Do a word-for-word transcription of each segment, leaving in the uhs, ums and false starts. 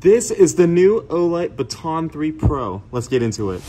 This is the new Olight Baton three Pro. Let's get into it.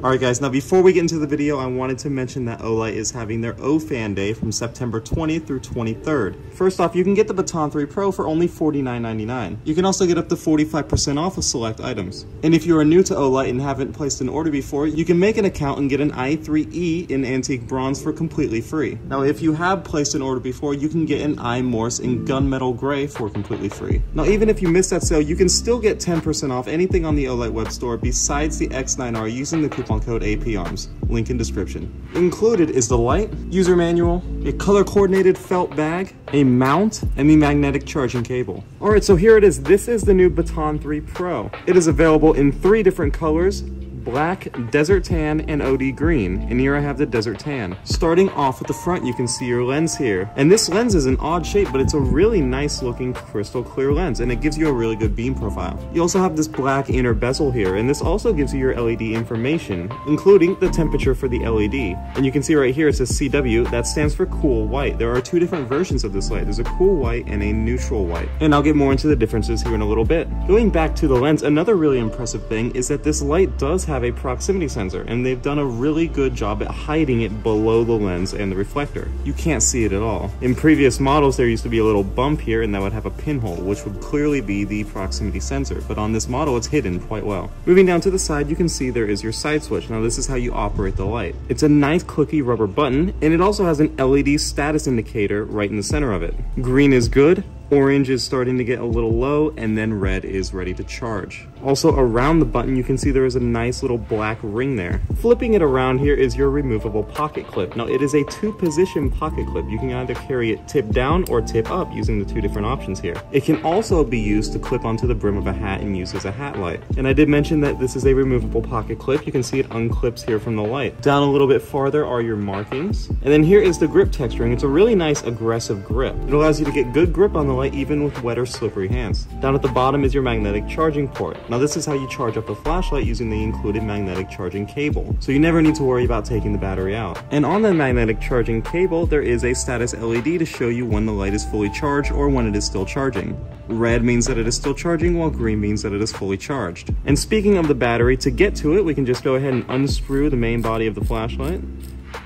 Alright guys, now before we get into the video, I wanted to mention that Olight is having their O-Fan Day from September twentieth through twenty-third. First off, you can get the Baton three Pro for only forty-nine ninety-nine. You can also get up to forty-five percent off of select items. And if you are new to Olight and haven't placed an order before, you can make an account and get an I three E in antique bronze for completely free. Now if you have placed an order before, you can get an I Morse in gunmetal gray for completely free. Now even if you missed that sale, you can still get ten percent off anything on the Olight web store besides the X nine R using the coupon code A P Arms, link in description. Included is the light, user manual, a color coordinated felt bag, a mount, and the magnetic charging cable. Alright, so here it is. This is the new Baton three Pro. It is available in three different colors: black, desert tan, and O D green. And here I have the desert tan. Starting off with the front, you can see your lens here. And this lens is an odd shape, but it's a really nice looking crystal clear lens, and it gives you a really good beam profile. You also have this black inner bezel here, and this also gives you your L E D information, including the temperature for the L E D. And you can see right here it says C W, that stands for cool white. There are two different versions of this light. There's a cool white and a neutral white. And I'll get more into the differences here in a little bit. Going back to the lens, another really impressive thing is that this light does have a proximity sensor, and they've done a really good job at hiding it below the lens and the reflector. You can't see it at all. In previous models, there used to be a little bump here and that would have a pinhole, which would clearly be the proximity sensor, but on this model it's hidden quite well. Moving down to the side, you can see there is your side switch. Now this is how you operate the light. It's a nice clicky rubber button, and it also has an L E D status indicator right in the center of it. Green is good, orange is starting to get a little low, and then red is ready to charge. Also around the button, you can see there is a nice little black ring there. Flipping it around here is your removable pocket clip. Now it is a two position pocket clip. You can either carry it tip down or tip up using the two different options here. It can also be used to clip onto the brim of a hat and used as a hat light. And I did mention that this is a removable pocket clip. You can see it unclips here from the light. Down a little bit farther are your markings. And then here is the grip texturing. It's a really nice aggressive grip. It allows you to get good grip on the light even with wet or slippery hands. Down at the bottom is your magnetic charging port. Now this is how you charge up a flashlight using the included magnetic charging cable, so you never need to worry about taking the battery out. And on the magnetic charging cable there is a status L E D to show you when the light is fully charged or when it is still charging. Red means that it is still charging, while green means that it is fully charged. And speaking of the battery, to get to it we can just go ahead and unscrew the main body of the flashlight,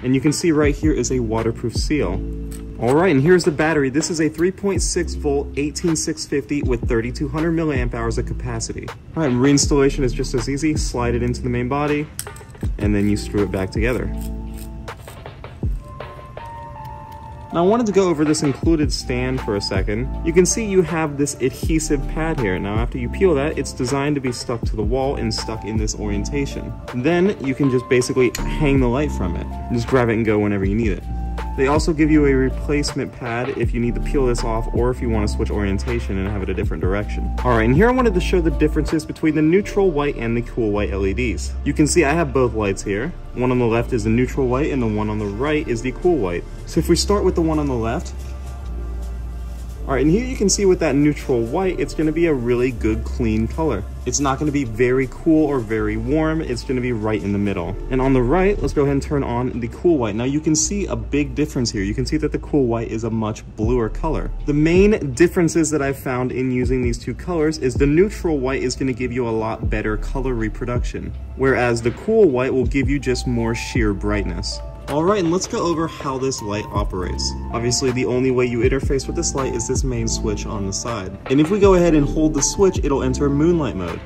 and you can see right here is a waterproof seal. Alright, and here's the battery. This is a three point six volt eighteen six fifty with thirty-two hundred milliamp hours of capacity. Alright, reinstallation is just as easy. Slide it into the main body, and then you screw it back together. Now I wanted to go over this included stand for a second. You can see you have this adhesive pad here. Now after you peel that, it's designed to be stuck to the wall and stuck in this orientation. Then you can just basically hang the light from it. Just grab it and go whenever you need it. They also give you a replacement pad if you need to peel this off or if you want to switch orientation and have it a different direction. Alright, and here I wanted to show the differences between the neutral white and the cool white L E Ds. You can see I have both lights here. One on the left is the neutral white and the one on the right is the cool white. So if we start with the one on the left, alright, and here you can see with that neutral white, it's going to be a really good clean color. It's not going to be very cool or very warm, it's going to be right in the middle. And on the right, let's go ahead and turn on the cool white. Now you can see a big difference here. You can see that the cool white is a much bluer color. The main differences that I've found in using these two colors is the neutral white is going to give you a lot better color reproduction, whereas the cool white will give you just more sheer brightness. Alright, and let's go over how this light operates. Obviously, the only way you interface with this light is this main switch on the side. And if we go ahead and hold the switch, it'll enter moonlight mode.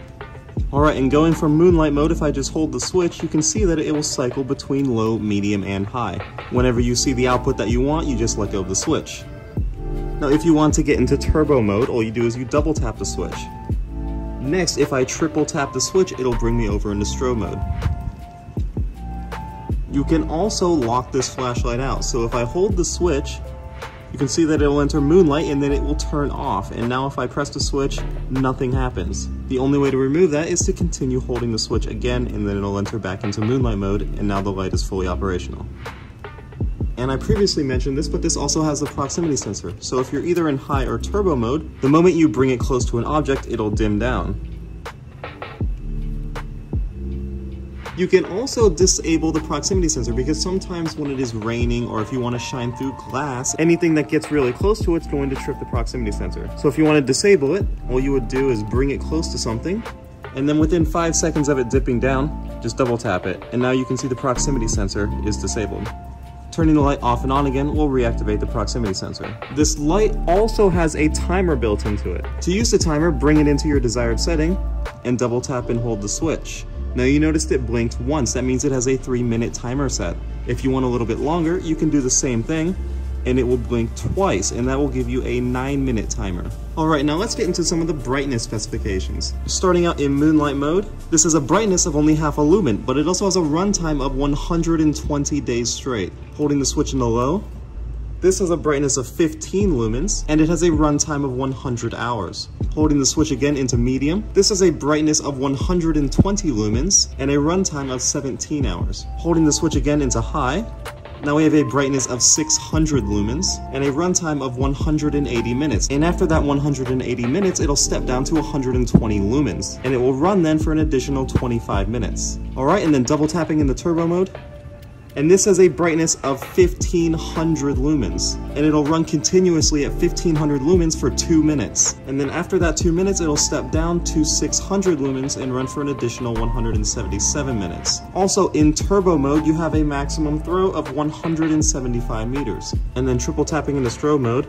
Alright, and going from Moonlight mode, if I just hold the switch, you can see that it will cycle between low, medium, and high. Whenever you see the output that you want, you just let go of the switch. Now if you want to get into turbo mode, all you do is you double tap the switch. Next, if I triple tap the switch, it'll bring me over into strobe mode. You can also lock this flashlight out, so if I hold the switch, you can see that it'll enter Moonlight and then it will turn off, and now if I press the switch, nothing happens. The only way to remove that is to continue holding the switch again, and then it'll enter back into Moonlight mode, and now the light is fully operational. And I previously mentioned this, but this also has a proximity sensor, so if you're either in high or turbo mode, the moment you bring it close to an object, it'll dim down. You can also disable the proximity sensor, because sometimes when it is raining or if you want to shine through glass, anything that gets really close to it's going to trip the proximity sensor. So if you want to disable it, all you would do is bring it close to something, and then within five seconds of it dipping down, just double tap it, and now you can see the proximity sensor is disabled. Turning the light off and on again will reactivate the proximity sensor. This light also has a timer built into it. To use the timer, bring it into your desired setting and double tap and hold the switch. Now you noticed it blinked once, that means it has a three minute timer set. If you want a little bit longer, you can do the same thing and it will blink twice, and that will give you a nine minute timer. Alright, now let's get into some of the brightness specifications. Starting out in Moonlight mode, this has a brightness of only half a lumen, but it also has a runtime of one hundred twenty days straight. Holding the switch in the low, this has a brightness of fifteen lumens, and it has a runtime of one hundred hours. Holding the switch again into medium, this has a brightness of one hundred twenty lumens, and a runtime of seventeen hours. Holding the switch again into high, now we have a brightness of six hundred lumens and a runtime of one hundred eighty minutes, and after that one hundred eighty minutes it'll step down to one hundred twenty lumens, and it will run then for an additional twenty-five minutes. Alright, and then double tapping in the turbo mode, and this has a brightness of fifteen hundred lumens, and it'll run continuously at fifteen hundred lumens for two minutes, and then after that two minutes it'll step down to six hundred lumens and run for an additional one hundred seventy-seven minutes. Also in turbo mode you have a maximum throw of one hundred seventy-five meters, and then triple tapping into strobe mode,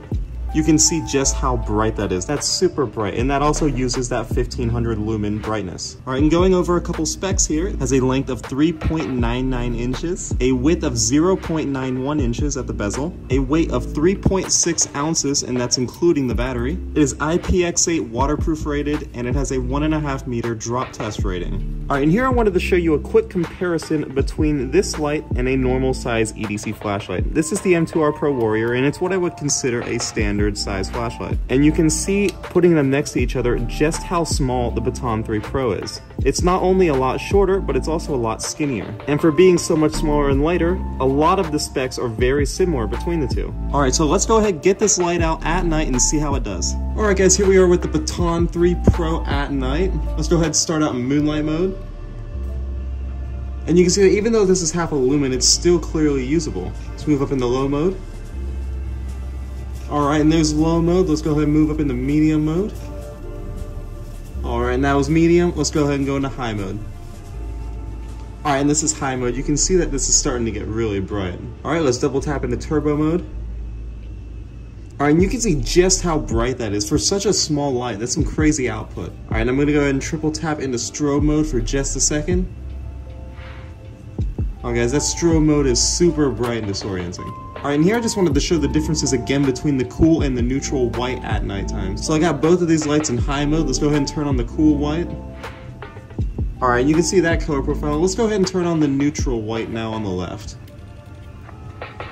you can see just how bright that is. That's super bright, and that also uses that fifteen hundred lumen brightness. Alright, and going over a couple specs here, it has a length of three point nine nine inches, a width of zero point nine one inches at the bezel, a weight of three point six ounces, and that's including the battery. It is I P X eight waterproof rated, and it has a one and a half meter drop test rating. Alright, and here I wanted to show you a quick comparison between this light and a normal size E D C flashlight. This is the M two R Pro Warrior, and it's what I would consider a standard size flashlight, and you can see putting them next to each other just how small the Baton three Pro is. It's not only a lot shorter, but it's also a lot skinnier, and for being so much smaller and lighter, a lot of the specs are very similar between the two. Alright, so let's go ahead and get this light out at night and see how it does. Alright guys, here we are with the Baton three Pro at night. Let's go ahead and start out in Moonlight mode, and you can see that even though this is half a lumen, it's still clearly usable. Let's move up in the low mode. Alright, and there's low mode. Let's go ahead and move up into medium mode. Alright, and that was medium. Let's go ahead and go into high mode. Alright, and this is high mode. You can see that this is starting to get really bright. Alright, let's double tap into turbo mode. Alright, and you can see just how bright that is. For such a small light, that's some crazy output. Alright, I'm going to go ahead and triple tap into strobe mode for just a second. Alright guys, that strobe mode is super bright and disorienting. Alright, and here I just wanted to show the differences again between the cool and the neutral white at nighttime. So I got both of these lights in high mode. Let's go ahead and turn on the cool white. Alright, you can see that color profile. Let's go ahead and turn on the neutral white now on the left.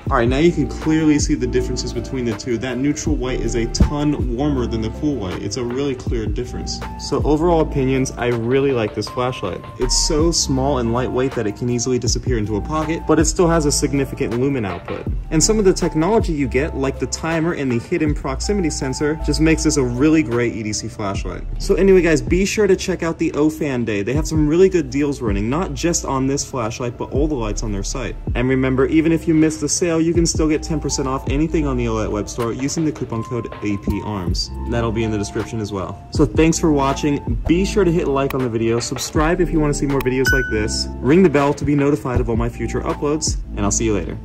Alright, now you can clearly see the differences between the two. That neutral white is a ton warmer than the cool white. It's a really clear difference. So overall opinions, I really like this flashlight. It's so small and lightweight that it can easily disappear into a pocket, but it still has a significant lumen output. And some of the technology you get, like the timer and the hidden proximity sensor, just makes this a really great E D C flashlight. So anyway guys, be sure to check out the O Fan Day. They have some really good deals running, not just on this flashlight, but all the lights on their site. And remember, even if you missed the sale, you can still get ten percent off anything on the Olight web store using the coupon code A P Arms. That'll be in the description as well. So thanks for watching. Be sure to hit like on the video, subscribe if you want to see more videos like this, ring the bell to be notified of all my future uploads, and I'll see you later.